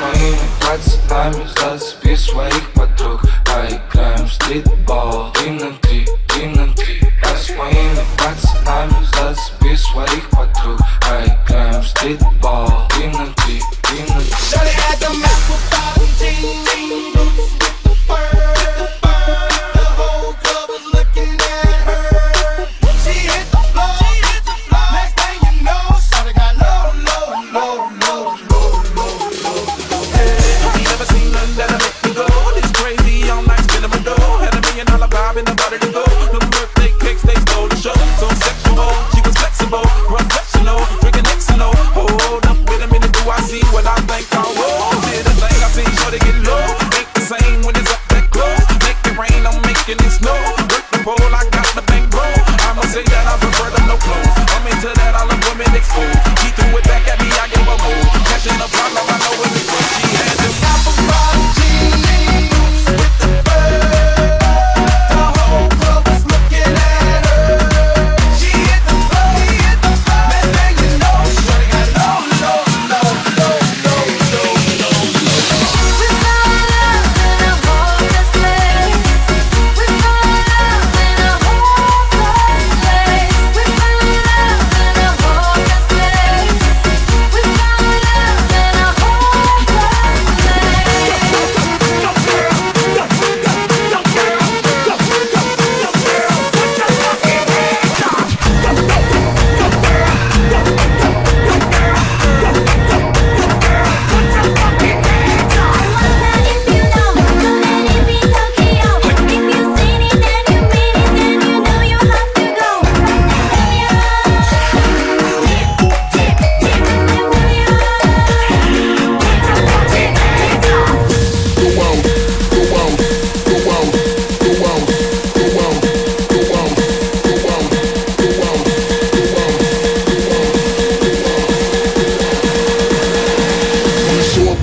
моими пацанами зацепи своих подруг. Поиграем в стритбол, ты на три. Я с моими пацанами зацепи своих подруг. Поиграем в стритбол, ты на три. Shawty had the mouth with bottom ting ting boots with the bird, the whole club was looking at her. She hit the floor. Next thing you know, Shawty got low. Hey, never seen none that'll make me go this crazy all night, spinning my dough. Had $1 million vibe and about it to go. The birthday cakes they stole the show. So sexual, she was flexible, professional, drinking Xanol. Hold up, wait a minute, do I see what I think?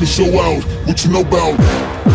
Show out what you know about.